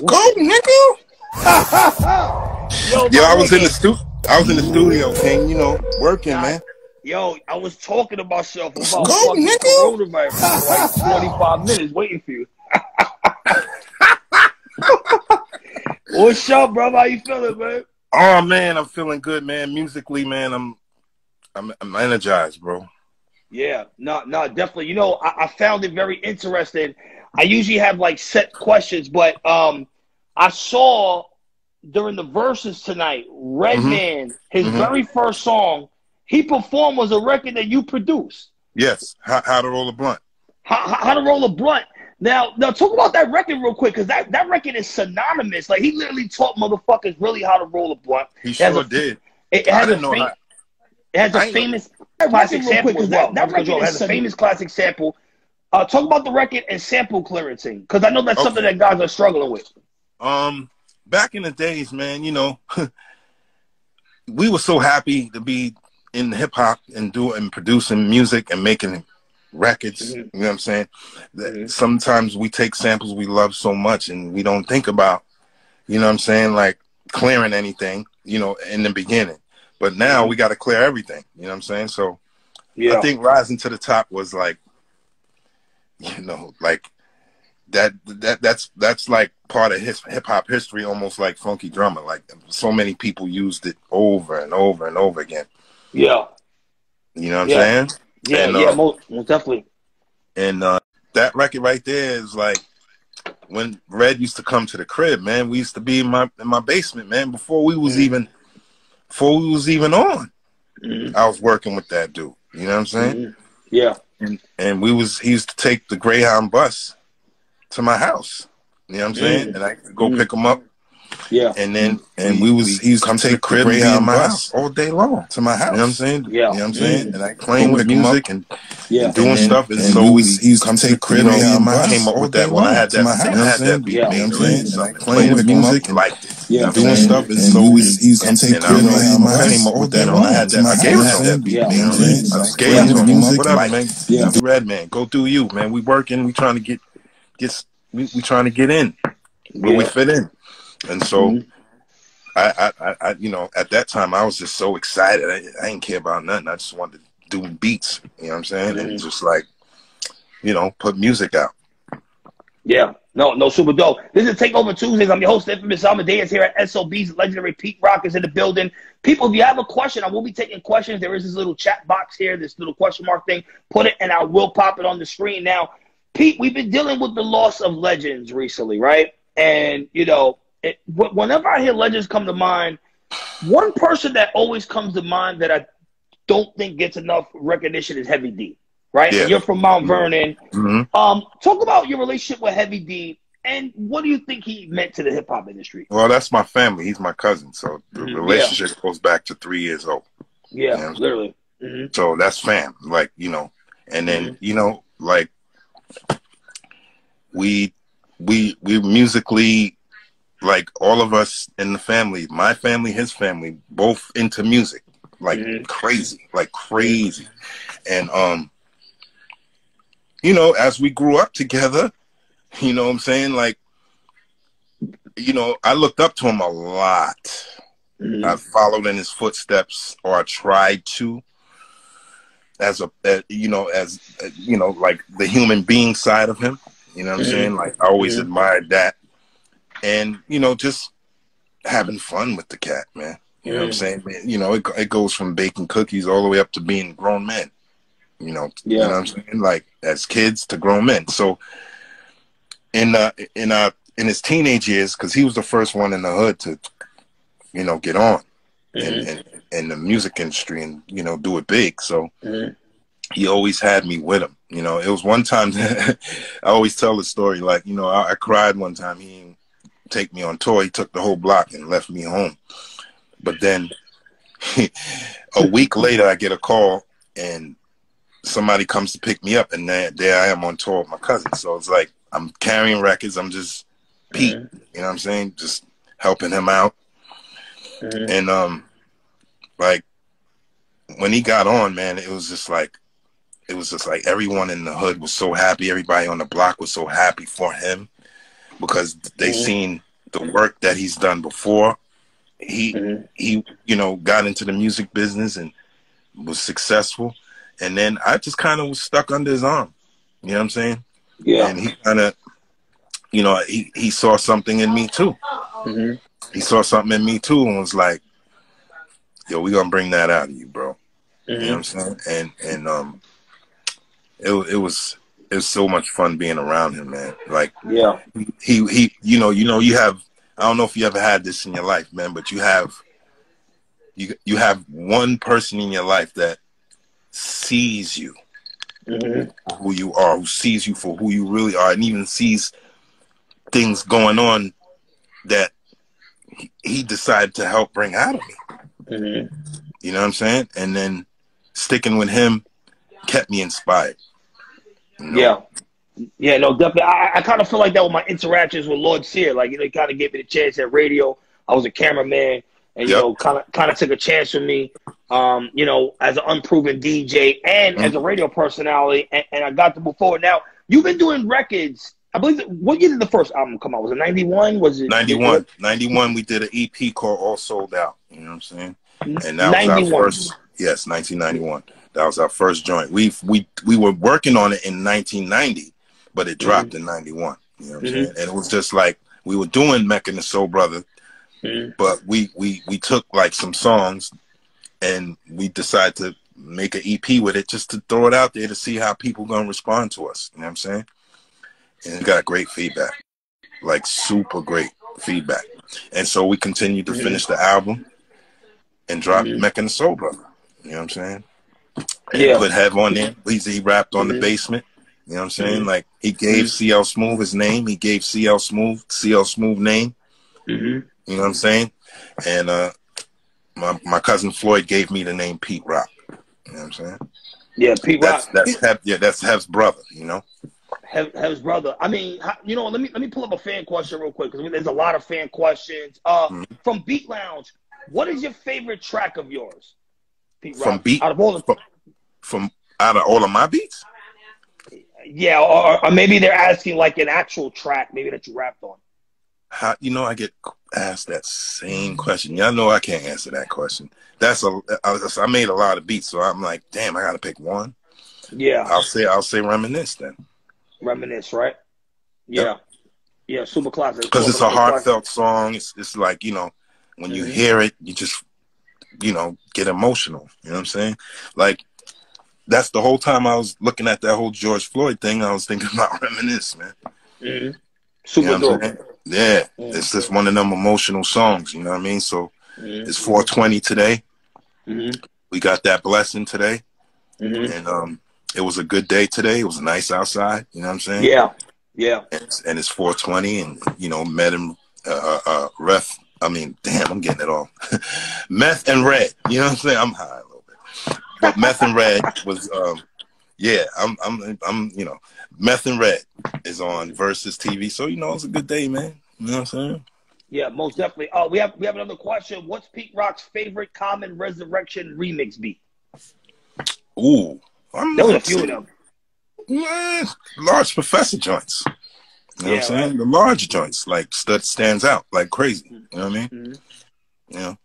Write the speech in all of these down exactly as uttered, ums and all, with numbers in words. Let's go, nigga. Yo, yo I was nigga. in the stu I was in the studio, King, you know, working, I, man. Yo, I was talking about myself about go, nigga. coronavirus for like twenty-five minutes waiting for you. What's up, bro? How you feeling, man? Oh man, I'm feeling good, man. Musically, man, I'm I'm I'm energized, bro. Yeah, no, no, definitely. You know, I, I found it very interesting. I usually have like set questions, but um, I saw during the verses tonight, Redman, mm-hmm. his mm-hmm. very first song he performed was a record that you produced. Yes, how, how to roll a blunt. How, how to roll a blunt. Now, now talk about that record real quick, because that, that record is synonymous. Like, he literally taught motherfuckers really how to roll a blunt. He it sure a, did. It, it has I a know It has I a famous classic sample quick, as well. That, that record has a famous classic sample. Uh, talk about the record and sample clearancing, because I know that's okay. something that guys are struggling with. Um, back in the days, man, you know, we were so happy to be in hip hop and doing and producing music and making records. Mm-hmm. You know what I'm saying? Mm-hmm. Sometimes we take samples we love so much and we don't think about, you know what I'm saying, like clearing anything, you know, in the beginning. But now we got to clear everything. You know what I'm saying? So yeah. I think rising to the top was like, you know, like that, that, that's, that's like part of his hip hop history, almost like Funky Drummer. Like so many people used it over and over and over again. Yeah. You know what yeah. I'm saying? Yeah. And, yeah. Uh, most, most definitely. And uh, that record right there is like, when Red used to come to the crib, man, we used to be in my, in my basement, man, before we was mm. even, Before we was even on, mm. I was working with that dude. You know what I'm saying? Mm. Yeah. And and we was he used to take the Greyhound bus to my house. You know what I'm saying? Mm. And I could go mm. pick him up. Yeah. And then and we, we was he used to take the Greyhound bus all day long to my house. You know what I'm saying? Yeah. You know what I'm saying? Mm. And I playing with music and, yeah. and doing and then, stuff. And, and so we was, he used to take Greyhound bus. Came up with that when I had that. I had that beat. You know what I'm saying? So I playing with music and liked it. Yeah, doing stuff, and so he's gonna take credit on my came up with that when I had that. I gave him that beat. Yeah, I gave him whatever, man. Yeah, Redman, go do you, man. We working, we trying to get, get, we we trying to get in, where we fit in, and so I, I, I, you know, at that time I was just so excited. I, I didn't care about nothing. I just wanted to do beats. You know what I'm saying? And just like, you know, put music out. Yeah. No, no, super dope. This is Takeover Tuesdays. I'm your host, Infamous Amadeus, here at S O Bs. Legendary Pete Rock is in the building. People, if you have a question, I will be taking questions. There is this little chat box here, this little question mark thing. Put it, and I will pop it on the screen. Now, Pete, we've been dealing with the loss of legends recently, right? And, you know, it, whenever I hear legends come to mind, one person that always comes to mind that I don't think gets enough recognition is Heavy D. Right? Yeah. You're from Mount Vernon. Mm-hmm. Um, talk about your relationship with Heavy D and what do you think he meant to the hip hop industry? Well, that's my family. He's my cousin. So the mm-hmm. relationship yeah. goes back to three years old. Yeah, you know literally. Mm-hmm. So that's fam. Like, you know, and then, mm-hmm. you know, like we, we, we musically, like all of us in the family, my family, his family, both into music, like mm-hmm. crazy, like crazy. And, um, you know, as we grew up together, you know what I'm saying? Like, you know, I looked up to him a lot. Mm-hmm. I followed in his footsteps, or I tried to, as a, uh, you know, as, uh, you know, like the human being side of him. You know what mm-hmm. I'm saying? Like, I always mm-hmm. admired that. And, you know, just having fun with the cat, man. You know mm-hmm. what I'm saying? Man, you know, it, it goes from baking cookies all the way up to being grown men. You know, yeah. you know what I'm saying? Like, as kids to grown men. So in uh, in uh, in his teenage years, because he was the first one in the hood to, you know, get on mm-hmm. in, in, in the music industry and, you know, do it big. So mm-hmm. he always had me with him. You know, it was one time, I always tell the story, like, you know, I, I cried one time. He didn't take me on tour. He took the whole block and left me home. But then a week later, I get a call and somebody comes to pick me up, and there, there I am on tour with my cousin. So it's like I'm carrying records. I'm just Pete, mm-hmm. you know what I'm saying? Just helping him out. Mm-hmm. And, um, like, when he got on, man, it was just like, it was just like everyone in the hood was so happy. Everybody on the block was so happy for him because they mm-hmm. seen the work that he's done before. He, mm-hmm. he, you know, got into the music business and was successful. And then I just kind of was stuck under his arm. You know what I'm saying? Yeah. And he kind of, you know, he, he saw something in me too. Mm-hmm. He saw something in me too and was like, yo, we're going to bring that out of you, bro. Mm-hmm. You know what I'm saying? And, and, um, it, it was, it was so much fun being around him, man. Like, yeah, he, he, you know, you know, you have, I don't know if you ever had this in your life, man, but you have, you, you have one person in your life that sees you, mm-hmm. who you are, who sees you for who you really are, and even sees things going on that he, he decided to help bring out of me. Mm-hmm. You know what I'm saying? And then sticking with him kept me inspired. You know? Yeah. Yeah, no, definitely. I, I kind of feel like that with my interactions with Lord Sear. Like, you know, he kind of gave me the chance at radio. I was a cameraman, and, yep. you know, kind of kind of took a chance with me, um, you know, as an unproven D J and mm-hmm. as a radio personality, and, and I got to move forward. Now, you've been doing records. I believe, that, what year did the first album come out? Was it ninety-one? Was it ninety-one? ninety-one, we did an E P called All Sold Out. You know what I'm saying? And that ninety-one. Was our first, yes, nineteen ninety-one. That was our first joint. We we we were working on it in nineteen ninety. But it dropped mm-hmm. in ninety-one, you know what mm-hmm. I'm saying? And it was just like, we were doing Mecca and the Soul Brother, mm-hmm. but we, we, we took like some songs and we decided to make an E P with it just to throw it out there to see how people gonna respond to us, you know what I'm saying? And it got great feedback, like super great feedback. And so we continued to mm-hmm. finish the album and dropped mm-hmm. Mecca and the Soul Brother, you know what I'm saying? And yeah. put Hev on there, he rapped on mm-hmm. The Basement. You know what I'm saying? Mm-hmm. Like, he gave C L Smooth his name. He gave C L Smooth, C L Smooth name. Mm-hmm. You know what I'm saying? And uh, my, my cousin Floyd gave me the name Pete Rock. You know what I'm saying? Yeah, Pete that's, Rock. That's Hev, yeah, that's Hev's brother, you know? Hev, Hev's brother. I mean, you know, let me, let me pull up a fan question real quick, because I mean, there's a lot of fan questions. Uh, mm-hmm. From Beat Lounge, what is your favorite track of yours, Pete Rock? From Beat? Out of all of, from, from, out of, all of my beats? Yeah, or, or maybe they're asking like an actual track, maybe that you rapped on. How, you know, I get asked that same question. Y'all know I can't answer that question. That's a I, I made a lot of beats, so I'm like, damn, I gotta pick one. Yeah, I'll say I'll say Reminisce then. Reminisce, right? Yeah, yep. yeah, super classic. Because it's a heartfelt song. It's it's like, you know, when you mm-hmm. hear it, you just, you know, get emotional. You know what I'm saying? Like. That's the whole time I was looking at that whole George Floyd thing. I was thinking about Reminisce, man. Mm-hmm. Super you know dope. Yeah, mm-hmm. it's just one of them emotional songs, you know what I mean? So mm-hmm. it's four twenty today. Mm-hmm. We got that blessing today. Mm-hmm. And um, it was a good day today. It was nice outside, you know what I'm saying? Yeah, yeah. And it's, and it's four twenty and, you know, Med and uh, uh, Ref, I mean, damn, I'm getting it all. Meth and Red, you know what I'm saying? I'm high. But Meth and Red was, um, yeah, I'm, I'm, I'm, you know, Meth and Red is on Versus T V, so you know it's a good day, man. You know what I'm saying? Yeah, most definitely. Oh, uh, we have we have another question. What's Pete Rock's favorite Common Resurrection remix beat? Ooh, I'm there was a few of them. Man, large Professor joints. You know yeah, what I'm saying? Right. The large joints like that stands out like crazy. You know what I mean? Mm-hmm. Yeah. You know?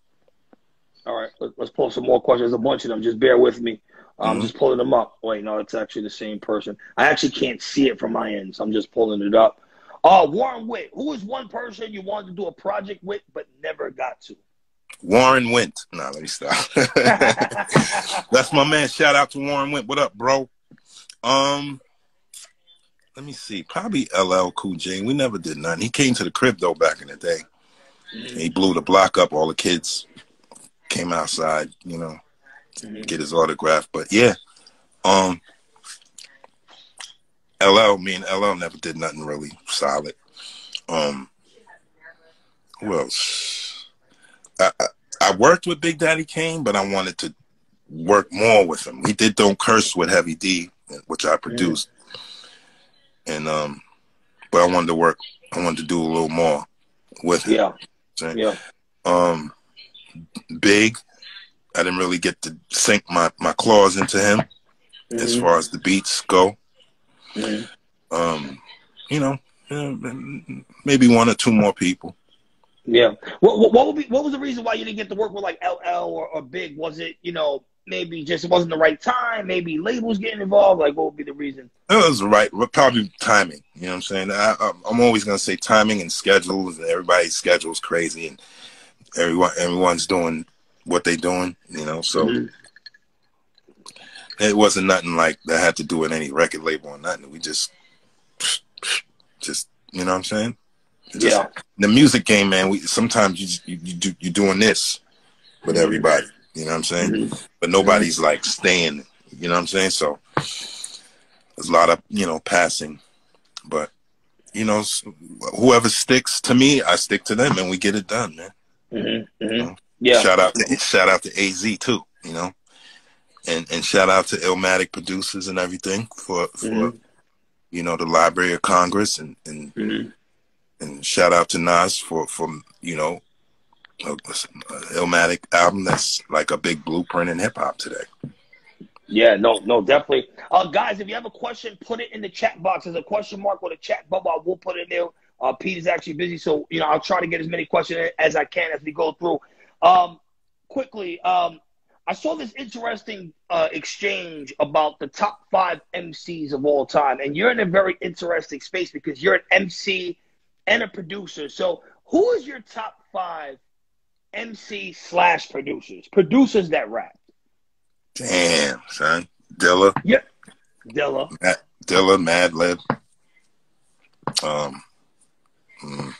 All right, let's pull some more questions. There's a bunch of them. Just bear with me. I'm mm-hmm. just pulling them up. Wait, no, it's actually the same person. I actually can't see it from my end, so I'm just pulling it up. Uh, Warren Witt. Who is one person you wanted to do a project with but never got to? Warren Witt. Nah, let me stop. That's my man. Shout out to Warren Witt. What up, bro? Um, let me see. Probably L L Cool J. We never did nothing. He came to the crib, though, back in the day. Mm-hmm. He blew the block up, all the kids. Came outside, you know, mm-hmm. get his autograph. But yeah, um, L L, me and L L never did nothing really solid. Um, who else? I, I, I worked with Big Daddy Kane, but I wanted to work more with him. He did Don't Curse with Heavy D, which I produced, mm-hmm. and um, but I wanted to work. I wanted to do a little more with him. Yeah, so, yeah. Um. Big, I didn't really get to sink my, my claws into him mm-hmm. as far as the beats go. Mm-hmm. Um, you know, maybe one or two more people. Yeah. What what, what would be what was the reason why you didn't get to work with like L L or, or Big? Was it, you know, maybe just it wasn't the right time? Maybe labels getting involved? Like, what would be the reason? It was the right, probably timing. You know what I'm saying? I, I'm always going to say timing and schedules. And everybody's schedule's crazy, and everyone everyone's doing what they're doing, you know? So mm-hmm. It wasn't nothing like that had to do with any record label or nothing. We just, just you know what I'm saying? Just, yeah. The music game, man, we, sometimes you, you, you do, you're doing this with everybody. You know what I'm saying? Mm-hmm. But nobody's like staying, you know what I'm saying? So there's a lot of, you know, passing, but you know, whoever sticks to me, I stick to them and we get it done, man. Mm-hmm. Mm-hmm. You know? Yeah. Shout out to, shout out to A Z too, you know, and, and shout out to Illmatic producers and everything for, for mm-hmm. you know, the Library of Congress and, and, mm-hmm. and shout out to Nas for, for, you know, a, a Illmatic album that's like a big blueprint in hip hop today. Yeah, no, no, definitely. Uh, guys, if you have a question, put it in the chat box. There's a question mark with a chat bubble. I will put it in there. Uh, Pete is actually busy, so you know I'll try to get as many questions as I can as we go through. Um, quickly, um, I saw this interesting uh, exchange about the top five M Cs of all time, and you're in a very interesting space because you're an M C and a producer. So, who is your top five? M C slash producers, producers that rap. Damn, son, Dilla. Yep, Dilla. Mad, Dilla, Madlib. Um, mm,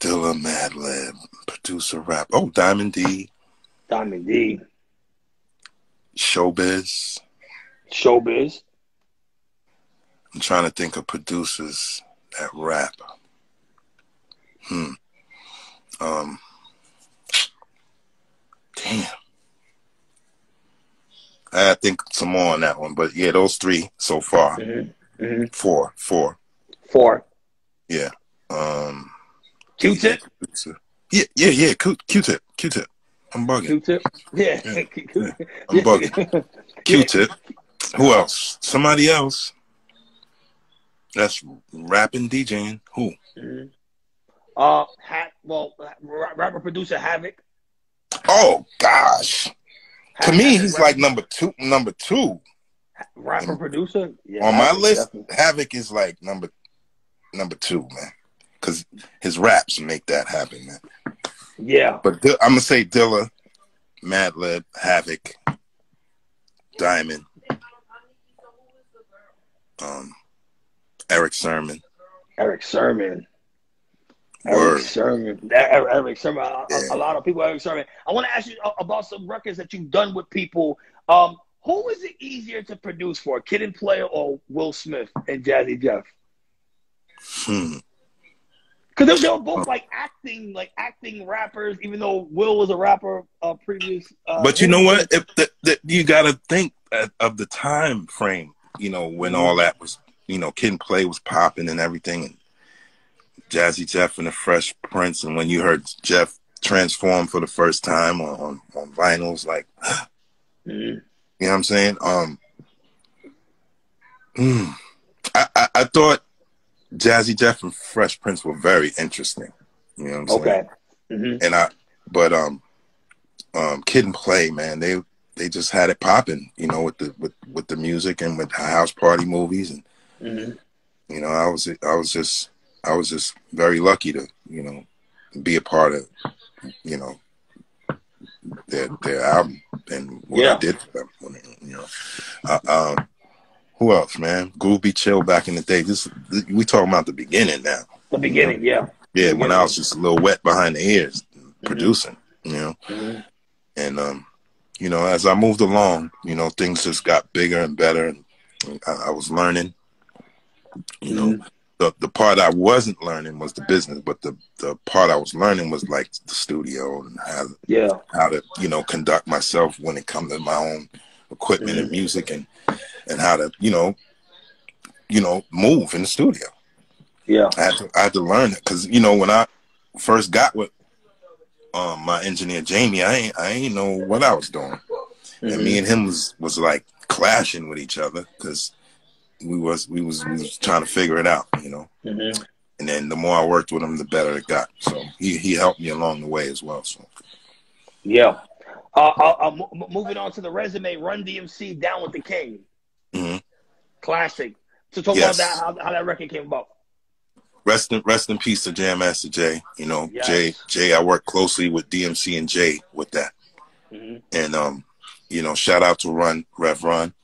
Dilla, Madlib, producer, rap. Oh, Diamond D. Diamond D. Showbiz. Showbiz. I'm trying to think of producers that rap. Hmm. Um, damn. I think some more on that one, but yeah, those three so far. Mm-hmm. Mm-hmm. Four, four, four. Yeah. Um, Q-Tip. Yeah, yeah, yeah. Q-Tip, Q-Tip. I'm bugging. Q-Tip. Yeah. Yeah. Yeah. I'm bugging. Q-Tip. Who else? Somebody else. That's rapping, DJing. Who? Mm-hmm. Uh, hat, well, rapper producer Havoc. Oh gosh, Havoc, to me he's rapper. Like number two. Number two, rapper and producer. Yeah, on Havoc, my list, definitely. Havoc is like number number two, man, because his raps make that happen, man. Yeah, but I'm gonna say Dilla, Madlib, Havoc, Diamond, um, Eric Sermon. Eric Sermon. Eric Sermon. Eric Sermon. A, yeah. a lot of people, Eric Sermon. I want to ask you about some records that you've done with people. Um, who is it easier to produce for, Kid and Play or Will Smith and Jazzy Jeff? Hmm. Because they were both like acting, like acting rappers, even though Will was a rapper uh, previous. Uh, but you know what? If the, the, you got to think of the time frame, you know, when all that was, you know, Kid and Play was popping and everything, and Jazzy Jeff and the Fresh Prince, and when you heard Jeff transform for the first time on, on, on vinyls, like, mm-hmm. you know what I'm saying? Um, mm, I, I, I thought Jazzy Jeff and Fresh Prince were very interesting. You know what I'm okay. saying? Mm-hmm. And I, but um, um, Kid and Play, man, they they just had it popping, you know, with the with with the music and with the house party movies, and mm-hmm. you know, I was I was just. I was just very lucky to, you know, be a part of, you know, their their album and what yeah. I did for them. You know, uh, um, who else, man? Groovy Chill back in the day. This we talking about the beginning now. The beginning, you know? Yeah. Yeah, when I was just a little wet behind the ears mm-hmm. producing, you know, mm-hmm. and um, you know, as I moved along, you know, things just got bigger and better, and I, I was learning, you mm-hmm. know. The, the part I wasn't learning was the business, but the, the part I was learning was like the studio and how, yeah. how to, you know, conduct myself when it comes to my own equipment mm-hmm. and music and, and how to, you know, you know, move in the studio. Yeah. I had to, I had to learn it. Cause you know, when I first got with um, my engineer, Jamie, I ain't, I ain't know what I was doing. Mm-hmm. And me and him was, was like clashing with each other. Cause We was, we was we was trying to figure it out, you know. Mm-hmm. And then the more I worked with him, the better it got. So he, he helped me along the way as well. So yeah. Uh, uh, uh, moving on to the resume, Run D M C, Down with the King. Mm-hmm. Classic. So talk yes. about that, how, how that record came about. Rest in, rest in peace to Jam Master Jay. You know, yes. Jay, Jay, I worked closely with D M C and Jay with that. Mm-hmm. And, um, you know, shout out to Run, Rev Run,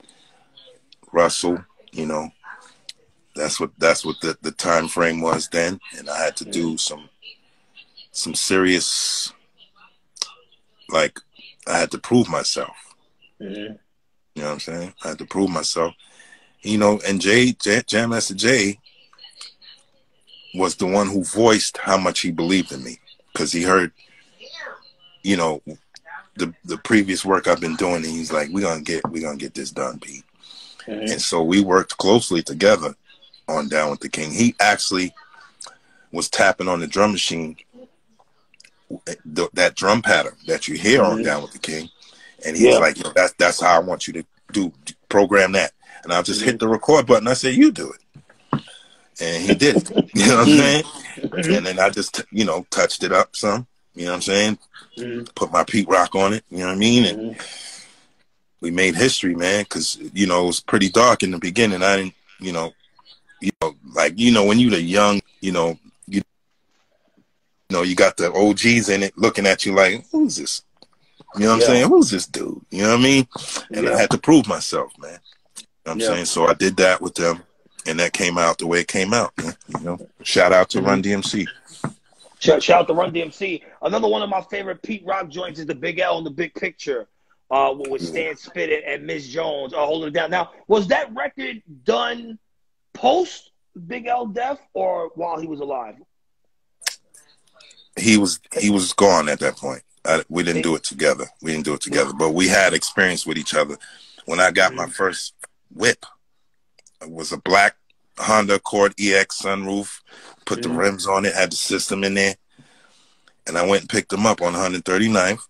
Russell, you know. That's what that's what the, the time frame was then, and I had to do some some serious, like, I had to prove myself. Mm-hmm. You know what I'm saying? I had to prove myself. You know, and Jay, Jay Jam Master Jay was the one who voiced how much he believed in me, because he heard, you know, the the previous work I've been doing, and he's like, "We're gonna get we're gonna get this done, Pete." Mm-hmm. And so we worked closely together on Down with the King. He actually was tapping on the drum machine, the, that drum pattern that you hear mm-hmm. on Down with the King, and he's yeah. like, "Yo, that's that's how I want you to do program that." And I just mm-hmm. hit the record button. I said, "You do it," and he did it. You know what I'm saying? Mm-hmm. And then I just you know touched it up some. You know what I'm saying? Mm-hmm. Put my Pete Rock on it. You know what I mean? And mm-hmm. we made history, man, because you know it was pretty dark in the beginning. I didn't, you know. You know, like, you know, when you're young, you know, you, you know, you got the O Gs in it looking at you like, who's this? You know what yeah. I'm saying? Who's this dude? You know what I mean? And yeah. I had to prove myself, man. You know what I'm yeah. saying? So I did that with them, and that came out the way it came out, man. You know, shout out to mm-hmm. Run D M C. Shout, shout out to Run D M C. Another one of my favorite Pete Rock joints is the Big L in the Big Picture. Uh, with Stan Spittin' and Miss Jones uh, holding it down. Now, was that record done post Big L death or while he was alive? He was he was gone at that point. I, we didn't do it together. We didn't do it together, but we had experience with each other. When I got my first whip, it was a black Honda Accord E X sunroof. Put the rims on it. Had the system in there, and I went and picked them up on one thirty-ninth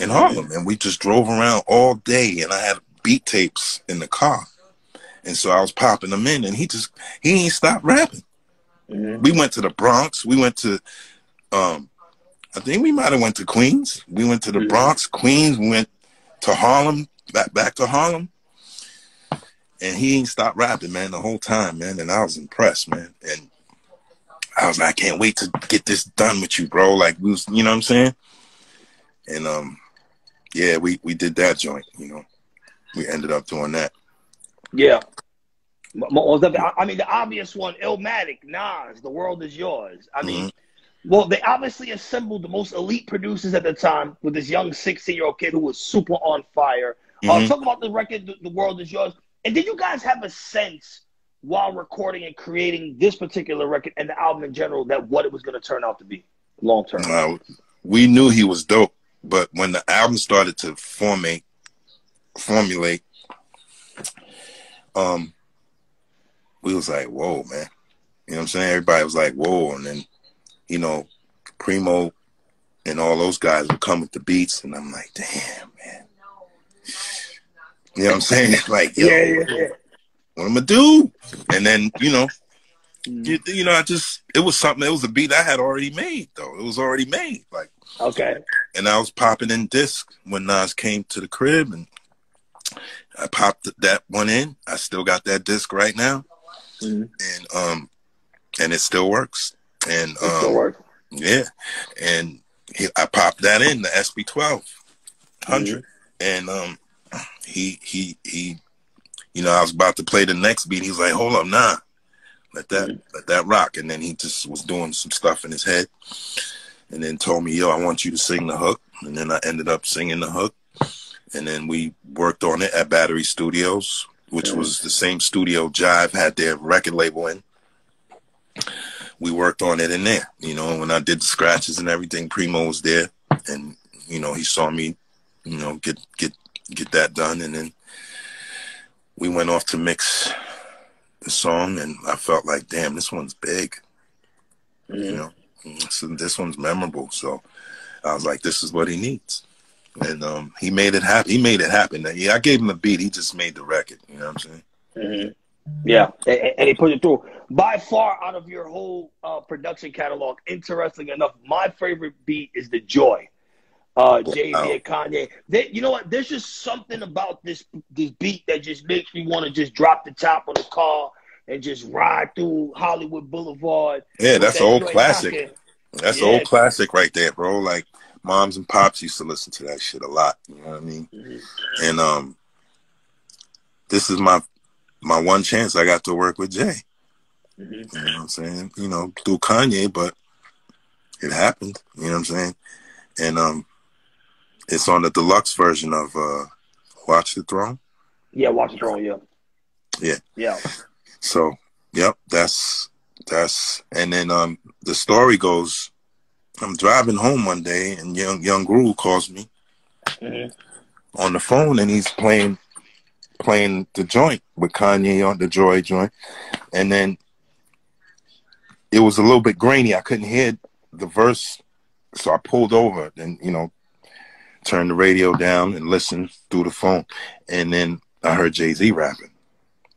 in Harlem, and we just drove around all day. And I had beat tapes in the car. And so I was popping them in, and he just, he ain't stopped rapping. Mm-hmm. We went to the Bronx. We went to, um, I think we might have went to Queens. We went to the mm-hmm. Bronx, Queens. We went to Harlem, back, back to Harlem. And he ain't stopped rapping, man, the whole time, man. And I was impressed, man. And I was like, I can't wait to get this done with you, bro. Like, we was, you know what I'm saying? And, um, yeah, we, we did that joint, you know. We ended up doing that. Yeah. I mean, the obvious one, Illmatic, Nas, The World Is Yours. I mean, mm-hmm. well, they obviously assembled the most elite producers at the time with this young sixteen-year-old kid who was super on fire. Mm-hmm. uh, talk about the record, The World Is Yours. And did you guys have a sense while recording and creating this particular record and the album in general that what it was going to turn out to be long-term? Uh, we knew he was dope, but when the album started to formate, formulate, Um, we was like, whoa, man. You know what I'm saying? Everybody was like, whoa. And then, you know, Primo and all those guys would come with the beats. And I'm like, damn, man. You know what I'm saying? Like, yo, yeah, yeah, yeah. what am I do? And then, you know, you, you know, I just, it was something, it was a beat I had already made, though. It was already made. Like, okay. And I was popping in discs when Nas came to the crib, and I popped that one in. I still got that disc right now, mm-hmm. and um, and it still works. And it um, still works. Yeah, and he, I popped that in the S B twelve hundred, mm-hmm. and um, he he he, you know, I was about to play the next beat. He's like, "Hold up, nah, let that mm-hmm. let that rock." And then he just was doing some stuff in his head, and then told me, "Yo, I want you to sing the hook." And then I ended up singing the hook. And then we worked on it at Battery Studios, which okay. was the same studio Jive had their record label in. We worked on it in there, you know, and when I did the scratches and everything, Primo was there, and, you know, he saw me, you know, get get get that done. And then we went off to mix the song, and I felt like, damn, this one's big, mm-hmm. you know, so this one's memorable. So I was like, this is what he needs. And um, he made it happen. He made it happen. Yeah, I gave him the beat. He just made the record. You know what I'm saying? Mm-hmm. Yeah, and he put it through. By far, out of your whole uh, production catalog, interesting enough, my favorite beat is the Joy. Uh, Jay Z oh. and Kanye. They, you know what? There's just something about this this beat that just makes me want to just drop the top on the car and just ride through Hollywood Boulevard. Yeah, that's that an old classic. Knocking. That's yeah. an old classic right there, bro. Like, moms and pops used to listen to that shit a lot. You know what I mean? Mm-hmm. And um, this is my... my one chance I got to work with Jay. Mm-hmm. You know what I'm saying? You know, through Kanye, but it happened. You know what I'm saying? And um, it's on the deluxe version of uh, Watch the Throne. Yeah, Watch the Throne, yeah. Yeah. Yeah. So, yep, that's, that's, and then um, the story goes, I'm driving home one day and young, young Guru calls me mm-hmm. on the phone and he's playing playing the joint with Kanye on the Joy joint, and then it was a little bit grainy. I couldn't hear the verse, so I pulled over and, you know, turned the radio down and listened through the phone, and then I heard Jay-Z rapping,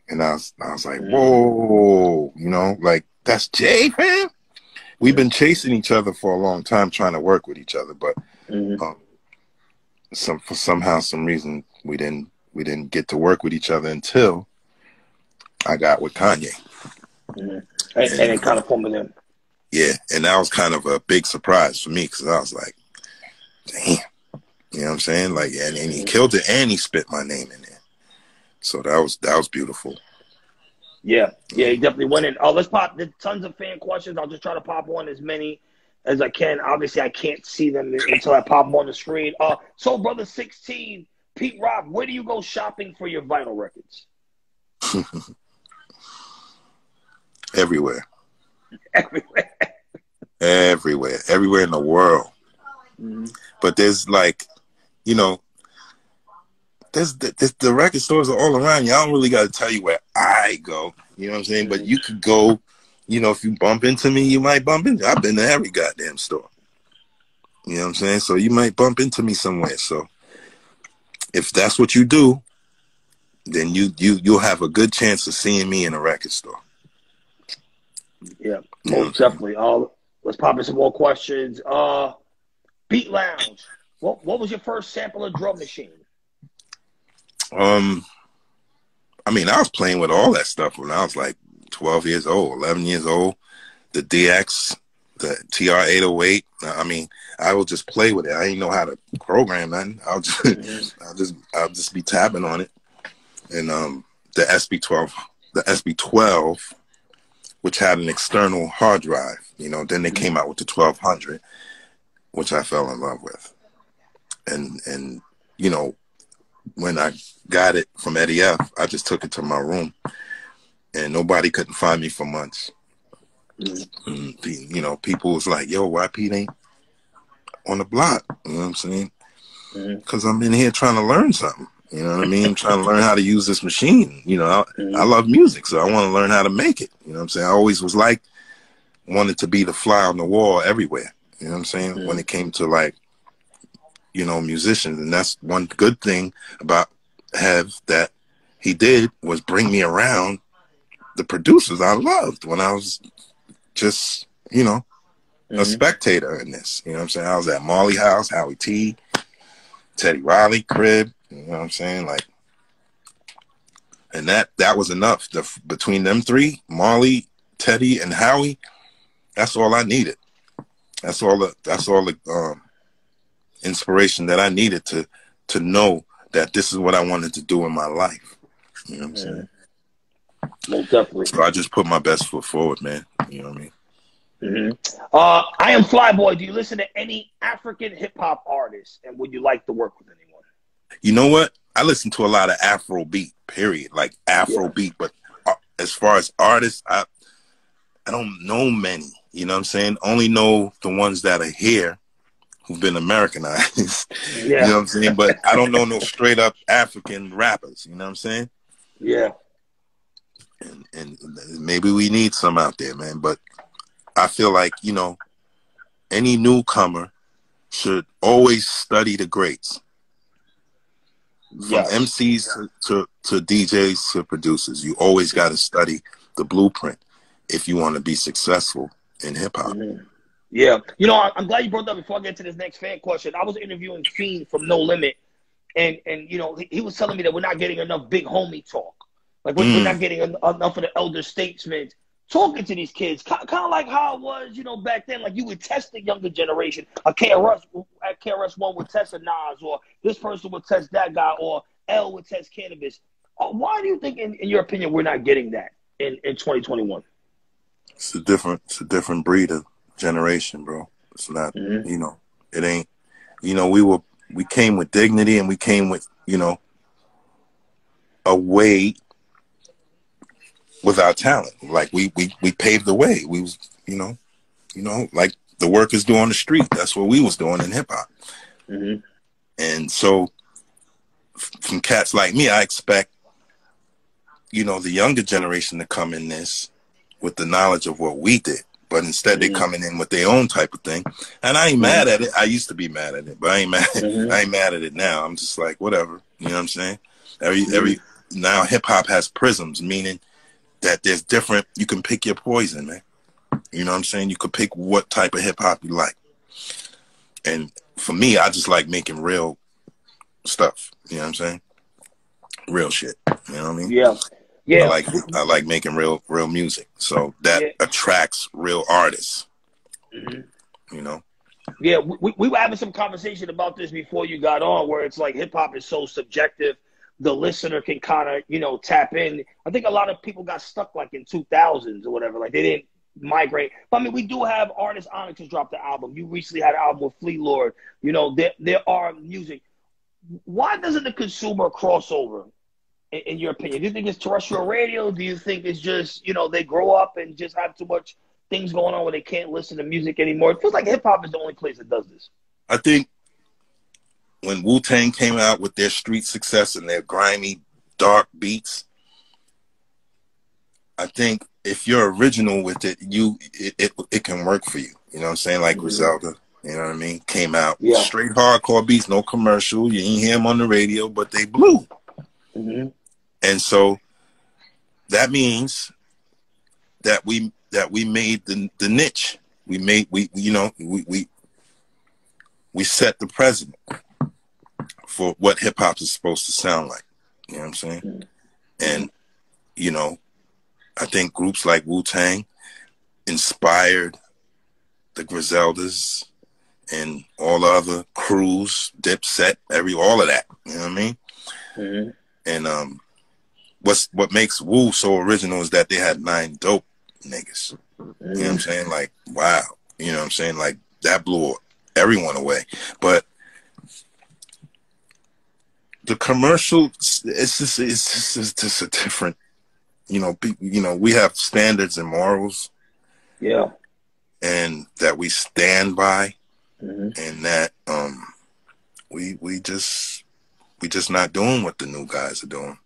and I was, I was like, whoa, you know, like, that's Jay, man? We've been chasing each other for a long time, trying to work with each other, but um, some for somehow, some reason, we didn't We didn't get to work with each other until I got with Kanye. Mm-hmm. And, and it kind of pulled me in. Yeah, and that was kind of a big surprise for me because I was like, damn. You know what I'm saying? Like, and, and he mm-hmm. killed it and he spit my name in there. So that was that was beautiful. Yeah, yeah, he definitely went in. Oh, let's pop. There's tons of fan questions. I'll just try to pop on as many as I can. Obviously, I can't see them until I pop them on the screen. Uh, Soul Brother sixteen. Pete Rock, where do you go shopping for your vinyl records? Everywhere. Everywhere. Everywhere. Everywhere in the world. Mm-hmm. But there's like, you know, there's, there's, the record stores are all around you. I don't really got to tell you where I go. You know what I'm saying? But you could go, you know, if you bump into me, you might bump into me. I've been to every goddamn store. You know what I'm saying? So you might bump into me somewhere, so. If that's what you do, then you, you, you'll have a good chance of seeing me in a record store. Yeah, most definitely. Uh, let's pop in some more questions. Uh, Beat Lounge, what, what was your first sample of drum machine? Um, I mean, I was playing with all that stuff when I was like twelve years old, eleven years old. The D X, the T R eight oh eight. I mean, I will just play with it. I didn't know how to program nothing. I'll just, mm-hmm. I'll just, I'll just be tapping on it. And um, the S B twelve, the S B twelve, which had an external hard drive. You know, then they came out with the twelve hundred, which I fell in love with. And and you know, when I got it from Eddie F, I just took it to my room, and nobody couldn't find me for months. Mm-hmm. You know, people was like, yo, why Pete ain't on the block? You know what I'm saying? Because mm-hmm. I'm in here trying to learn something. You know what I mean? Trying to learn how to use this machine. You know, I, mm-hmm. I love music, so I want to learn how to make it. You know what I'm saying? I always was like, wanted to be the fly on the wall everywhere. You know what I'm saying? Mm-hmm. When it came to, like, you know, musicians. And that's one good thing about Hev that he did was bring me around the producers I loved when I was just, you know, mm-hmm. a spectator in this. You know what I'm saying? I was at Marley House, Howie T, Teddy Riley, Crib. You know what I'm saying? Like, and that that was enough. The, between them three, Marley, Teddy, and Howie, that's all I needed. That's all the that's all the um, inspiration that I needed to to know that this is what I wanted to do in my life. You know what I'm mm-hmm. saying? Well, definitely. So I just put my best foot forward, man. You know what I mean? Mm-hmm. uh, I am Flyboy. Do you listen to any African hip-hop artists, and would you like to work with anyone? You know what? I listen to a lot of Afrobeat, period. Like Afrobeat, yeah. But uh, as far as artists, I I don't know many. You know what I'm saying? Only know the ones that are here who've been Americanized. Yeah. You know what I'm saying? But I don't know no straight-up African rappers. You know what I'm saying? Yeah. And, and maybe we need some out there, man. But I feel like, you know, any newcomer should always study the greats. Yes. From M Cs yeah. to, to, to D Js to producers, you always got to study the blueprint if you want to be successful in hip hop. Mm-hmm. Yeah. You know, I, I'm glad you brought that up before I get to this next fan question. I was interviewing Fiend from No Limit, and, and you know, he, he was telling me that we're not getting enough big homie talk. Like, we're, mm. we're not getting en enough of the elder statesmen talking to these kids. Kind of like how it was, you know, back then. Like, you would test the younger generation. A K R S, at K R S One would test a Nas, or this person would test that guy, or L would test Cannabis. Uh, why do you think, in, in your opinion, we're not getting that in, in twenty twenty-one? It's a different, it's a different breed of generation, bro. It's not, mm-hmm. you know, it ain't, you know, we were, we came with dignity, and we came with, you know, a way with our talent. Like, we, we, we paved the way. We was, you know, you know, like the workers do on the street. That's what we was doing in hip hop. Mm-hmm. And so from cats like me, I expect, you know, the younger generation to come in this with the knowledge of what we did. But instead, mm-hmm. they're coming in with their own type of thing. And I ain't mm-hmm. mad at it. I used to be mad at it, but I ain't mad, mm-hmm. I ain't mad at it now. I'm just like, whatever. You know what I'm saying? Every, mm-hmm. every, now hip hop has prisms, meaning that there's different, you can pick your poison, man. You know what I'm saying? You could pick what type of hip hop you like. And for me, I just like making real stuff. You know what I'm saying? Real shit. You know what I mean? Yeah. Yeah. I like, I like making real, real music. So that yeah. attracts real artists, mm-hmm. you know? Yeah. We, we were having some conversation about this before you got on, where it's like hip hop is so subjective. The listener can kind of, you know, tap in. I think a lot of people got stuck like in two thousands or whatever. Like, they didn't migrate. But I mean, we do have artists. Onyx has dropped the album. You recently had an album with Flea Lord. You know, there, there are music. Why doesn't the consumer cross over, in, in your opinion? Do you think it's terrestrial radio? Do you think it's just, you know, they grow up and just have too much things going on where they can't listen to music anymore? It feels like hip-hop is the only place that does this. I think when Wu-Tang came out with their street success and their grimy, dark beats, I think if you're original with it, you it, it, it can work for you. You know what I'm saying? Like, mm-hmm. Griselda, you know what I mean? Came out yeah. straight hardcore beats, no commercial. You didn't hear them on the radio, but they blew. Mm-hmm. And so that means that we that we made the the niche. We made we you know we we we set the precedent for what hip hop is supposed to sound like. You know what I'm saying? And, you know, I think groups like Wu-Tang inspired the Griseldas and all the other crews, Dipset, every, all of that. You know what I mean? Mm-hmm. And um, what's, what makes Wu so original is that they had nine dope niggas. Mm-hmm. You know what I'm saying? Like, wow. You know what I'm saying? Like, that blew everyone away. But the commercial, it's just, it's just, it's just a different, you know, be, you know, we have standards and morals. Yeah. And that we stand by, mm-hmm. and that um, we, we just, we just not doing what the new guys are doing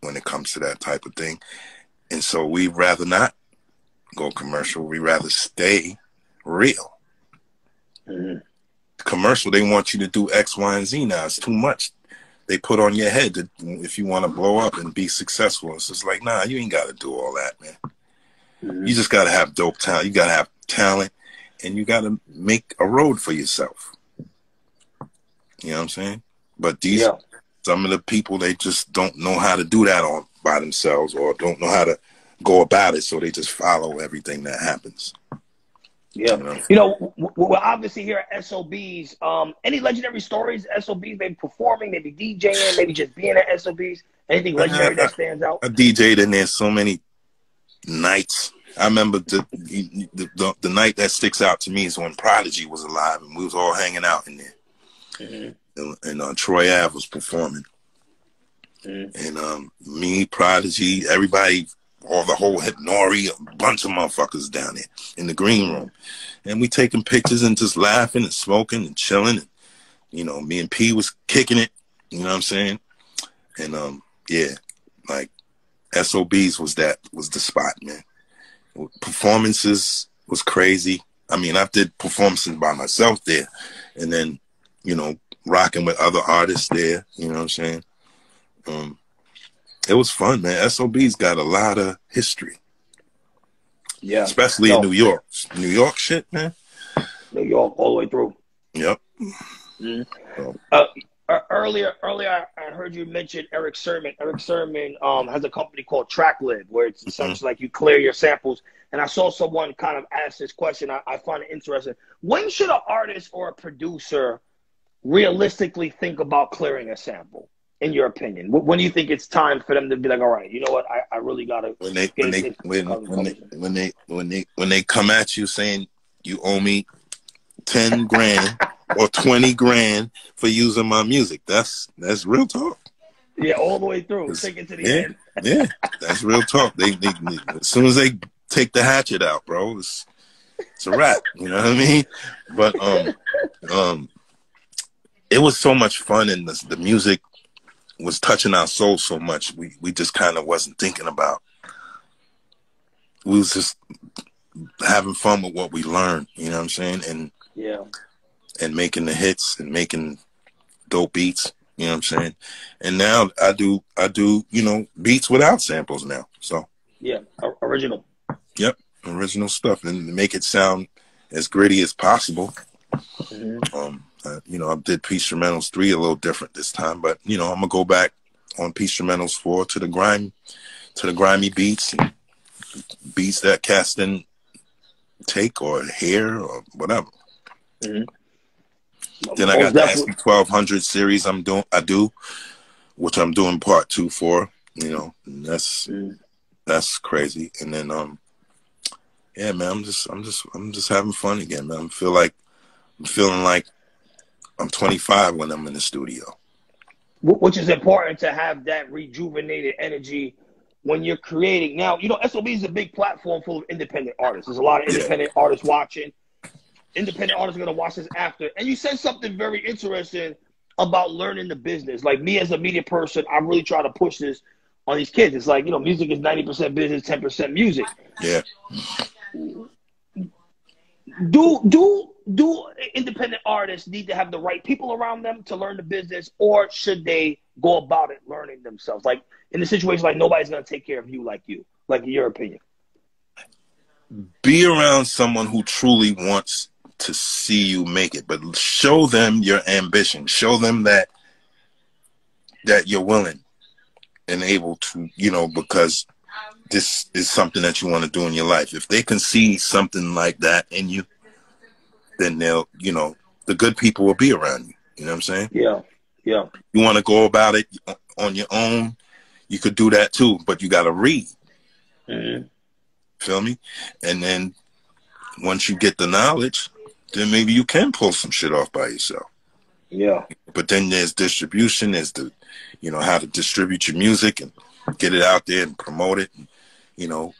when it comes to that type of thing. And so we'd rather not go commercial. We'd rather stay real. Mm-hmm. Commercial, they want you to do X, Y, and Z now. It's too much. They put on your head to, if you want to blow up and be successful. It's just like, nah, you ain't got to do all that, man. Mm-hmm. You just got to have dope talent. You got to have talent, and you got to make a road for yourself. You know what I'm saying? But these, yeah. some of the people, they just don't know how to do that all by themselves, or don't know how to go about it, so they just follow everything that happens. Yeah. You know, you know, we're obviously here at S O Bs. Um, any legendary stories, S O Bs, maybe performing, maybe DJing, maybe just being at S O Bs? Anything legendary I, I, that stands out? I DJed in there so many nights. I remember the the, the the night that sticks out to me is when Prodigy was alive, and we was all hanging out in there. Mm-hmm. And, and uh, Troy Ave was performing. Mm-hmm. And um, me, Prodigy, everybody... All the whole Hypnori, a bunch of motherfuckers down there in the green room. And we taking pictures and just laughing and smoking and chilling. And, you know, me and P was kicking it. You know what I'm saying? And, um, yeah, like, S O Bs was that, was the spot, man. Performances was crazy. I mean, I did performances by myself there. And then, you know, rocking with other artists there. You know what I'm saying? um, it was fun, man. S O B's got a lot of history. Yeah. Especially no. in New York. New York shit, man. New York all the way through. Yep. Mm. So. Uh, earlier, earlier I heard you mention Eric Sermon. Eric Sermon um, has a company called TrackLib, where it's essentially mm-hmm. like you clear your samples. And I saw someone kind of ask this question. I, I find it interesting. When should an artist or a producer realistically think about clearing a sample, in your opinion? When do you think it's time for them to be like, all right, you know what, I, I really got to... When they when they when, when they when they when they when they come at you saying you owe me ten grand or twenty grand for using my music, that's that's real talk. Yeah, all the way through, take it to the yeah, end. Yeah, that's real talk. They, they, they as soon as they take the hatchet out, bro, it's it's a wrap. You know what I mean? But um um, it was so much fun, and the the music was touching our soul so much. We we just kind of wasn't thinking about. We was just having fun with what we learned. You know what I'm saying? And yeah. And making the hits and making dope beats, you know what I'm saying? And now I do, I do, you know, beats without samples now. So yeah, original. Yep, original stuff, and make it sound as gritty as possible. Mm-hmm. Um, uh, you know, I did Peace Tremendous three a little different this time, but you know, I'm gonna go back on Peace Tremendous four to the grime, to the grimy beats, and beats that cast in take or hair or whatever. Mm-hmm. Then I got the S B twelve hundred series I'm doing, I do, which I'm doing part two for, you know, and that's, mm. that's crazy. And then, um, yeah, man, I'm just, I'm just, I'm just having fun again, man. I feel like, I'm feeling like I'm twenty-five when I'm in the studio. Which is important to have that rejuvenated energy when you're creating. Now, you know, S O B is a big platform full of independent artists. There's a lot of independent yeah. artists watching. Independent artists are going to watch this after. And you said something very interesting about learning the business. Like, me as a media person, I really try to push this on these kids. It's like, you know, music is ninety percent business, ten percent music. Yeah. Do, do, do independent artists need to have the right people around them to learn the business, or should they go about it learning themselves? Like, in a situation like nobody's going to take care of you like you, like in your opinion. Be around someone who truly wants to see you make it, but show them your ambition. Show them that that you're willing and able to, you know, because this is something that you want to do in your life. If they can see something like that in you, then they'll, you know, the good people will be around you. You know what I'm saying? Yeah, yeah. You want to go about it on your own, you could do that too, but you got to read. Mm-hmm. Feel me? And then once you get the knowledge, then maybe you can pull some shit off by yourself. Yeah. But then there's distribution, there's the, you know, how to distribute your music and get it out there and promote it. And, you know,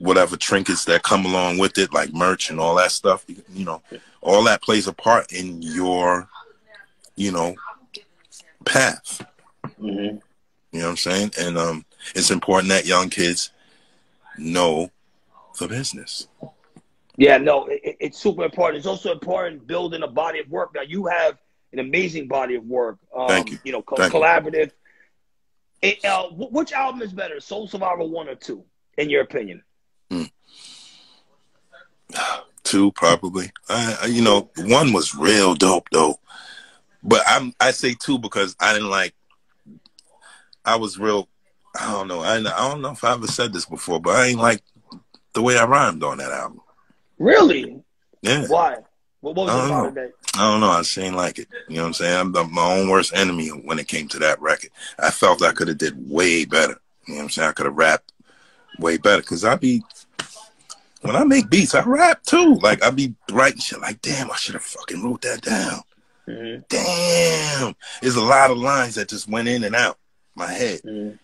whatever trinkets that come along with it, like merch and all that stuff, you, you know, all that plays a part in your, you know, path. Mm-hmm. You know what I'm saying? And um, it's important that young kids know the business. Yeah, no, it, it's super important. It's also important building a body of work. Now, you have an amazing body of work. Um, Thank you. You know, co Thank collaborative. You. It, uh, which album is better, Soul Survivor one or two, in your opinion? Mm. Two, probably. I, I, you know, one was real dope, though. But I'm, I say two because I didn't like, I was real, I don't know. I, I don't know if I ever said this before, but I ain't like the way I rhymed on that album. Really? Yeah. Why? What was it about that? I don't know. I just ain't like it. You know what I'm saying? I'm the, my own worst enemy when it came to that record. I felt I could have did way better. You know what I'm saying? I could have rapped way better. Because I be, when I make beats, I rap too. Like, I be writing shit like, damn, I should have fucking wrote that down. Mm-hmm. Damn. There's a lot of lines that just went in and out my head. Mm-hmm.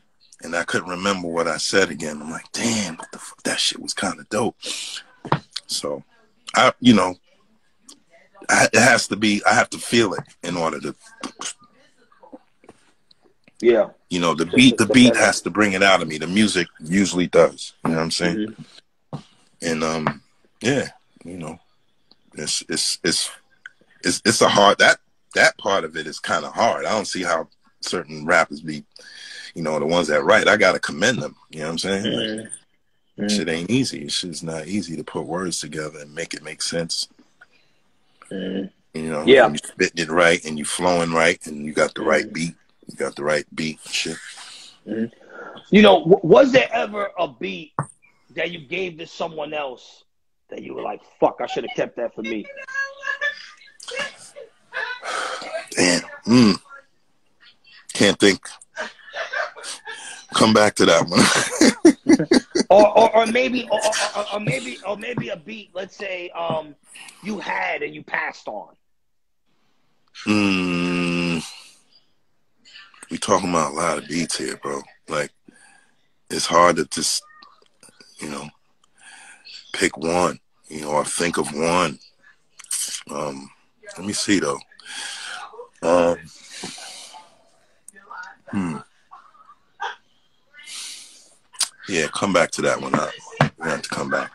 And I couldn't remember what I said again. I'm like, damn, what the fuck? That shit was kind of dope. So, I, you know, I, it has to be, I have to feel it in order to, yeah, you know, the beat, the beat has to bring it out of me. The music usually does, you know what I'm saying? Mm-hmm. And, um, yeah, you know, it's, it's, it's, it's, it's a hard, that, that part of it is kind of hard. I don't see how certain rappers be you know, the ones that write, I got to commend them. You know what I'm saying? Mm-hmm. Like, mm-hmm. Shit ain't easy. Shit's not easy to put words together and make it make sense. Mm-hmm. You know, yeah. When you spitting it right and you flowing right and you got the mm-hmm. right beat. You got the right beat and shit. Mm-hmm. You know, w was there ever a beat that you gave to someone else that you were like, fuck, I should have kept that for me? Damn. Mm. Can't think. Come back to that one. or, or, or maybe, or, or, or maybe, or maybe a beat. Let's say um, you had and you passed on. Hmm. We talking about a lot of beats here, bro. Like, it's hard to just, you know, pick one. You know, or think of one. Um, let me see though. Um. Hmm. Yeah, come back to that one. I, we have to come back.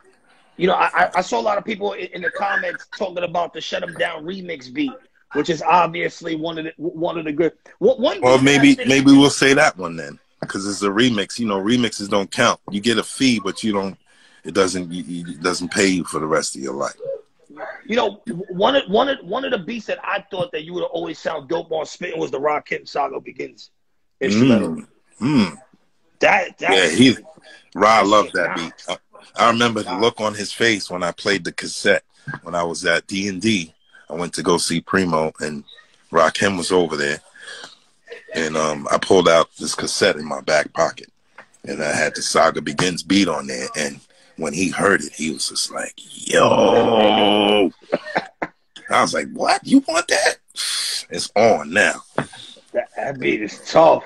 You know, I, I saw a lot of people in the comments talking about the "Shut 'Em Down" remix beat, which is obviously one of the one of the good. One. Well, maybe maybe we'll say that one then, because it's a remix. You know, remixes don't count. You get a fee, but you don't. It doesn't. It doesn't pay you for the rest of your life. You know, one of one of one of the beats that I thought that you would always sound dope on spitting was the Rock and Sago Begins instrumental. Mm, mm. That, that yeah, he Ra loved that beat. I, I remember the look on his face when I played the cassette when I was at D and D. I went to go see Primo, and Rakim was over there, and um, I pulled out this cassette in my back pocket, and I had the Saga Begins beat on there, and when he heard it, he was just like, yo. I was like, what? You want that? It's on now. That, that beat is tough.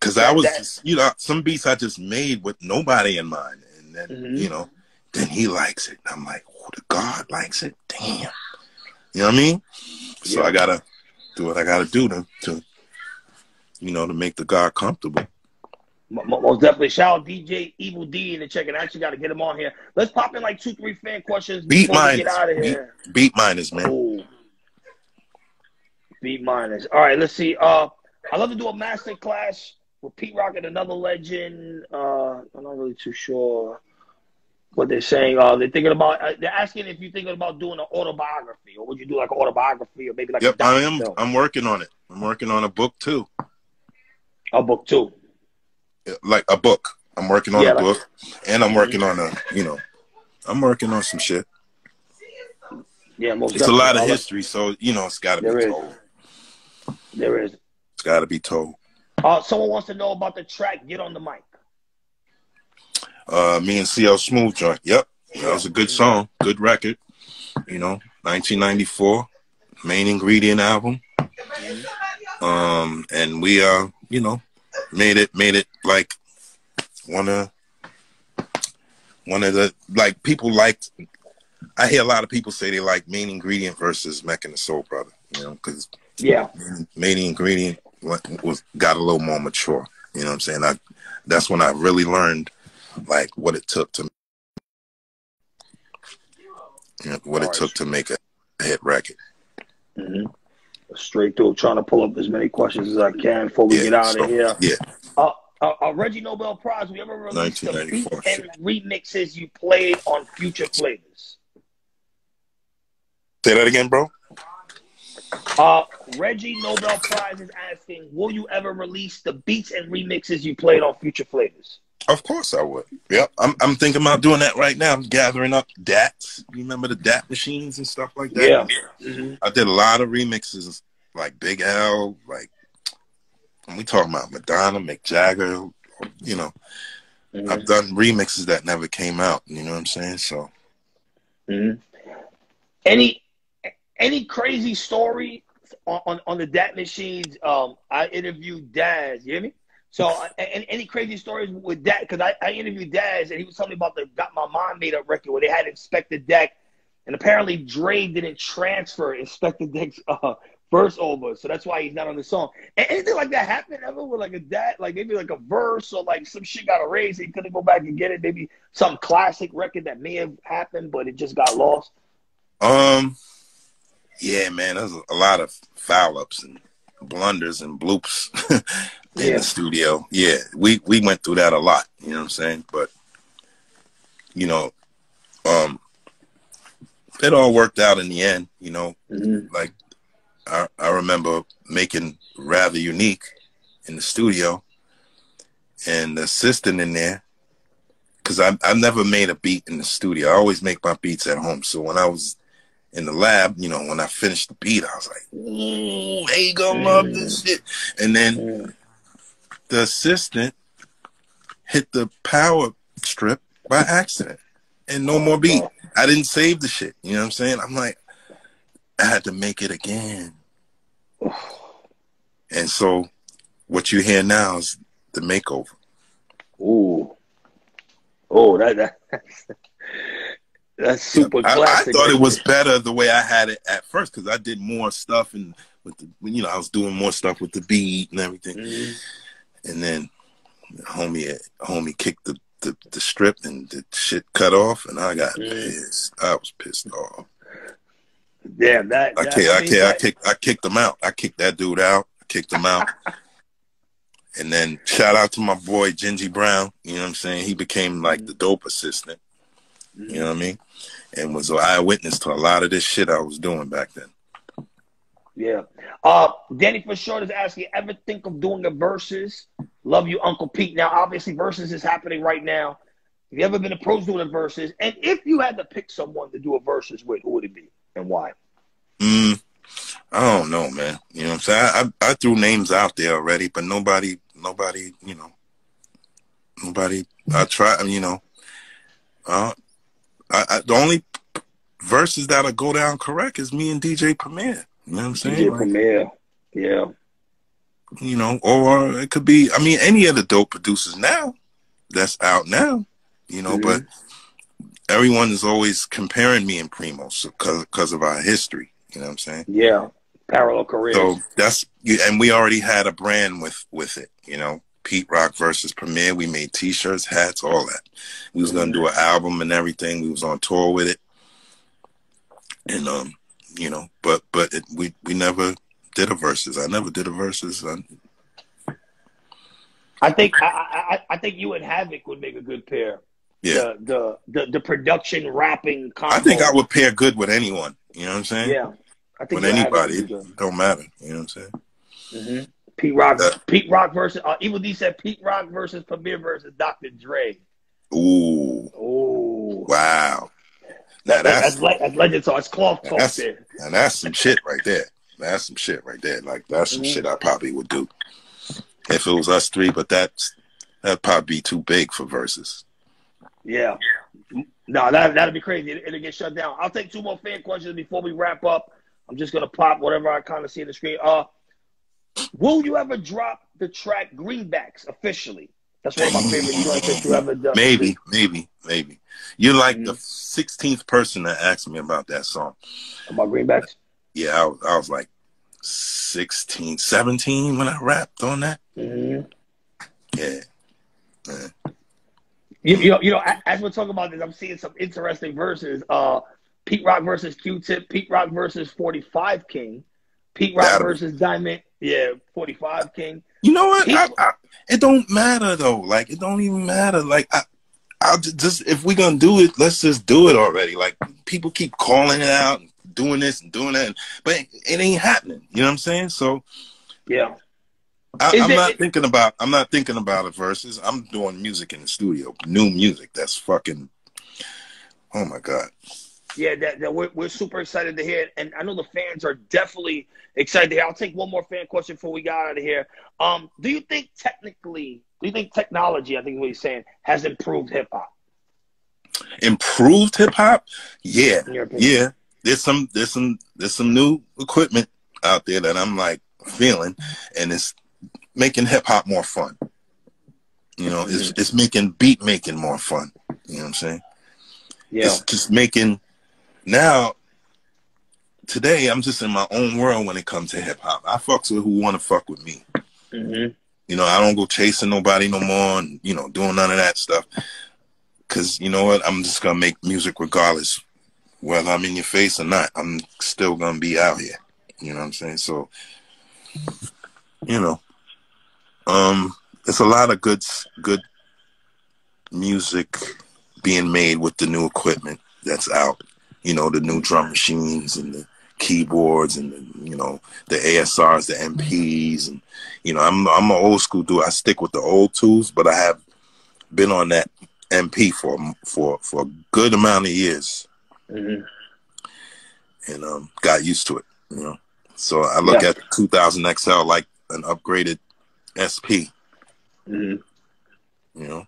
Because I was, just, you know, some beats I just made with nobody in mind. And then, mm-hmm. you know, then he likes it. And I'm like, oh, the God likes it? Damn. You know what I mean? So yeah. I got to do what I got to do to, to, you know, to make the God comfortable. Most definitely. Shout out D J Evil D in the check. And I actually got to get him on here. Let's pop in like two, three fan questions. Beat minus. Get out of here. Beat, beat minus, man. Ooh. Beat minus. All right, let's see. Uh, I love to do a master class with Pete Rock and another legend. Uh, I'm not really too sure what they're saying. Uh, they're thinking about. Uh, they're asking if you're thinking about doing an autobiography, or would you do like an autobiography, or maybe like. Yep, a I am. Film. I'm working on it. I'm working on a book too. A book too. Like a book. I'm working on yeah, a like, book, and I'm working on a. You know, I'm working on some shit. Yeah, most it's definitely. a lot of history, so you know it's got to be is. told. There is. It's got to be told. Uh, someone wants to know about the track Get on the Mic. Uh, me and C L Smooth joint. Yep. That was a good song. Good record. You know, nineteen ninety-four. Main Ingredient album. Um, and we, uh, you know, made it, made it like one of, one of the, like people liked, I hear a lot of people say they like Main Ingredient versus Mecca and the Soul Brother, you know, because yeah. Main Ingredient was got a little more mature, you know what I'm saying? I, that's when I really learned like what it took to, you know, what All it right. took to make a hit record. Mm-hmm. Straight through, trying to pull up as many questions as I can before we yeah, get out so, of here. Yeah. Uh, uh, uh, Reggie Nobel Prize. We ever released the beat and remixes you played on Future Flavors? Say that again, bro. Uh, Reggie Nobel Prize is asking, will you ever release the beats and remixes you played on Future Flavors? Of course I would. Yep. I'm, I'm thinking about doing that right now. I'm gathering up D A Ts. You remember the D A T machines and stuff like that? Yeah. yeah. Mm-hmm. I did a lot of remixes like Big L, like, and we talking about Madonna, Mick Jagger, you know. Mm-hmm. I've done remixes that never came out. You know what I'm saying? So. Mm-hmm. Any... Any crazy story on, on, on the D A T machines? Um, I interviewed Daz, you hear me? So uh, any, any crazy stories with D A T? Because I, I interviewed Daz, and he was telling me about the Got My Mind Made Up record where they had Inspector Deck, and apparently Dre didn't transfer Inspector Deck's uh, verse over, so that's why he's not on the song. And anything like that happened ever with like a D A T? Like maybe like a verse or like some shit got erased and he couldn't go back and get it? Maybe some classic record that may have happened, but it just got lost? Um... Yeah, man, there's a lot of foul ups and blunders and bloops in yeah. the studio. Yeah, we, we went through that a lot, you know what I'm saying? But, you know, um, it all worked out in the end, you know? Mm-hmm. Like, I, I remember making Rather Unique in the studio, and the assistant in there, because I, I never made a beat in the studio. I always make my beats at home. So when I was in the lab, you know, when I finished the beat, I was like, ooh, they gonna love this shit. And then the assistant hit the power strip by accident and no more beat. I didn't save the shit. You know what I'm saying? I'm like, I had to make it again. And so what you hear now is the makeover. Ooh. Oh, that, that that's super yeah, classic. I, I thought it was better the way I had it at first, because I did more stuff and with the, you know, I was doing more stuff with the beat and everything. Mm-hmm. And then homie homie kicked the, the, the strip and the shit cut off, and I got mm-hmm. pissed. I was pissed off. Damn, that I, that, kicked, I, I, that. I kicked I kicked him out. I kicked that dude out. I kicked him out. And then shout out to my boy Genji Brown. You know what I'm saying? He became like the dope assistant. You know what I mean? And was an eyewitness to a lot of this shit I was doing back then. Yeah. Uh, Danny for sure is asking, ever think of doing a versus? Love you, Uncle Pete. Now, obviously, versus is happening right now. Have you ever been approached doing a versus? And if you had to pick someone to do a versus with, who would it be and why? Mm, I don't know, man. You know what I'm saying? I, I, I threw names out there already, but nobody... Nobody, you know, nobody, I try, you know, uh, I, I, the only verses that'll go down correct is me and D J Premier. You know what I'm saying? D J like, Premier, yeah. You know, or it could be, I mean, any of the dope producers now that's out now, you know, mm-hmm. but everyone is always comparing me and Primo because so, of our history. You know what I'm saying? Yeah. Parallel careers. So that's, and we already had a brand with, with it, you know, Pete Rock versus Premier. We made t-shirts, hats, all that. We was going to do an album and everything. We was on tour with it. And, um, you know, but, but it, we, we never did a versus. I never did a versus. I, I think, I, I, I think you and Havoc would make a good pair. Yeah. The, the, the, the production rapping combo. I think I would pair good with anyone. You know what I'm saying? Yeah. I think with anybody, it don't matter. You know what I'm saying? Mm-hmm. Pete Rock, uh, Pete Rock versus uh, Evil D said Pete Rock versus Premier versus Doctor Dre. Ooh, ooh, wow! Now that, that's that's, le that's legend talk. It's cloth talk that's, there. And that's some shit right there. That's some shit right there. Like that's some mm-hmm. shit I probably would do if it was us three. But that's that'd probably be too big for verses. Yeah. No, that that'd be crazy. It, it'll get shut down. I'll take two more fan questions before we wrap up. I'm just going to pop whatever I kind of see on the screen. Uh, will you ever drop the track Greenbacks officially? That's one of my favorite tracks that you ever done. Maybe, maybe, maybe. You're like mm-hmm. the sixteenth person that asked me about that song. About Greenbacks? Yeah, I, I was like sixteen, seventeen when I rapped on that. Mm-hmm. Yeah. yeah. You, you know, you know, as we're talking about this, I'm seeing some interesting verses. Uh, Pete Rock versus Q-Tip, Pete Rock versus forty-five King, Pete Rock That'll versus Diamond, yeah, forty-five King. You know what? I, I, it don't matter though. Like it don't even matter. Like I, I just if we're gonna do it, let's just do it already. Like people keep calling it out, and doing this and doing that, but it, it ain't happening. You know what I'm saying? So yeah, I, I'm it, not it, thinking about. I'm not thinking about it versus. I'm doing music in the studio, new music. That's fucking. Oh my God. Yeah, that, that we're, we're super excited to hear it. And I know the fans are definitely excited to hear. I'll take one more fan question before we got out of here. Um, do you think technically, do you think technology, I think what he's saying, has improved hip-hop? Improved hip-hop? Yeah, yeah. There's some, there's, some, there's some new equipment out there that I'm, like, feeling. And it's making hip-hop more fun. You know, mm-hmm. it's, it's making beat-making more fun. You know what I'm saying? Yeah. It's just making... Now, today, I'm just in my own world when it comes to hip-hop. I fucks with who want to fuck with me. Mm-hmm. You know, I don't go chasing nobody no more and, you know, doing none of that stuff. Because, you know what, I'm just going to make music regardless. Whether I'm in your face or not, I'm still going to be out here. You know what I'm saying? So, you know, um, there's a lot of good, good music being made with the new equipment that's out. You know, the new drum machines and the keyboards and the, you know, the A S Rs, the M Ps, and you know, I'm I'm an old school dude. I stick with the old tools, but I have been on that M P for for for a good amount of years, mm-hmm. and um, got used to it. You know, so I look yeah. at two thousand X L like an upgraded S P. Mm-hmm. You know.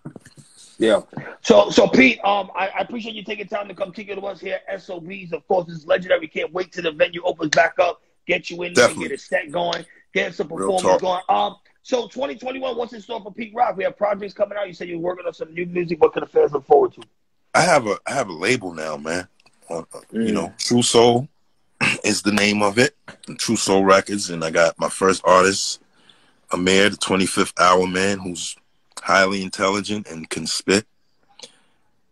Yeah. So, so Pete, um, I, I appreciate you taking time to come kick it with us here at S O Bs. Of course, it's legendary. Can't wait till the venue opens back up. Get you in there, get a set going, get some performance going. Um, so twenty twenty-one, what's in store for Pete Rock? We have projects coming out. You said you're working on some new music. What can the fans look forward to? I have a, I have a label now, man. Uh, mm. You know, True Soul is the name of it. True Soul Records, and I got my first artist, Amir, the twenty-fifth Hour Man, who's highly intelligent and can spit,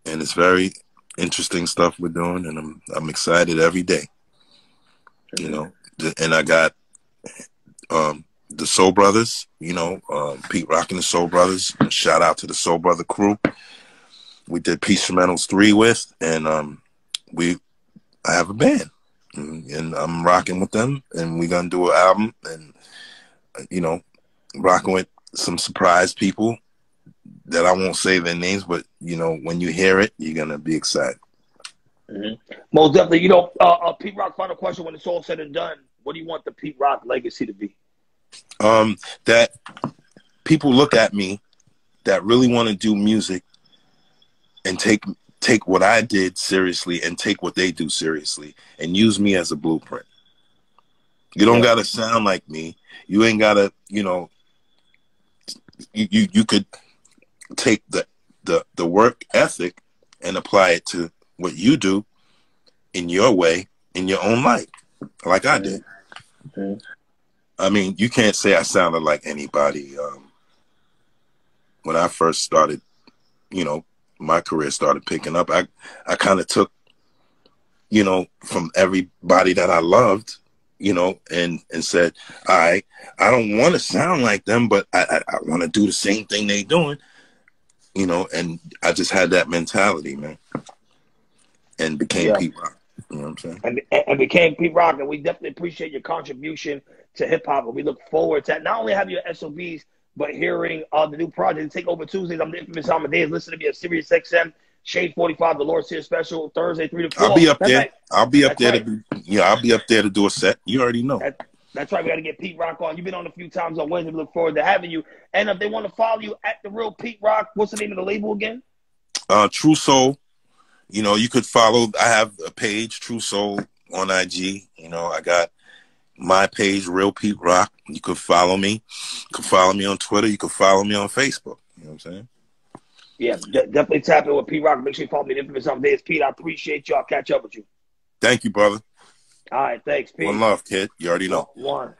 and it's very interesting stuff we're doing, and I'm I'm excited every day, you know. And I got um, the Soul Brothers, you know, uh, Pete Rock and the Soul Brothers. Shout out to the Soul Brother crew. We did Peace Tremendous three with, and um, we I have a band, and, and I'm rocking with them, and we're gonna do an album, and you know, rocking with some surprise people that I won't say their names, but you know, when you hear it, you're gonna be excited. Mm-hmm. Most definitely. You know, uh, uh, Pete Rock, final question: when it's all said and done, what do you want the Pete Rock legacy to be? Um, that people look at me that really want to do music and take take what I did seriously and take what they do seriously and use me as a blueprint. You don't gotta sound like me. You ain't gotta, you know. You, you you could take the, the the work ethic and apply it to what you do in your way in your own life, like I did. Okay. I mean, you can't say I sounded like anybody. Um, when I first started, you know, my career started picking up. I I kind of took, you know, from everybody that I loved, you know, and, and said, all right, I don't want to sound like them, but I, I, I want to do the same thing they doing, you know, and I just had that mentality, man, and became yeah. Pete Rock, you know what I'm saying? And, and became Pete Rock, and we definitely appreciate your contribution to hip-hop, and we look forward to not only having your S O Bs, but hearing uh, the new project, Take Over Tuesdays. I'm the infamous Amadeus. Listen to me at Sirius X M. Shade forty-five, the Lord's Here special, Thursday, three to four. I'll be up that's there. Right. I'll be up that's there. Right. To, yeah, I'll be up there to do a set. You already know. That's, that's right. We got to get Pete Rock on. You've been on a few times on Wednesday. We look forward to having you. And if they want to follow you at The Real Pete Rock, what's the name of the label again? Uh, True Soul. You know, you could follow. I have a page, True Soul, on I G. You know, I got my page, Real Pete Rock. You could follow me. You could follow me on Twitter. You could follow me on Facebook. You know what I'm saying? Yeah, de definitely tap in with Pete Rock. Make sure you follow me at Infamous Amadeus. Pete, I appreciate you. I'll catch up with you. Thank you, brother. All right, thanks, Pete. One love, kid. You already know. One.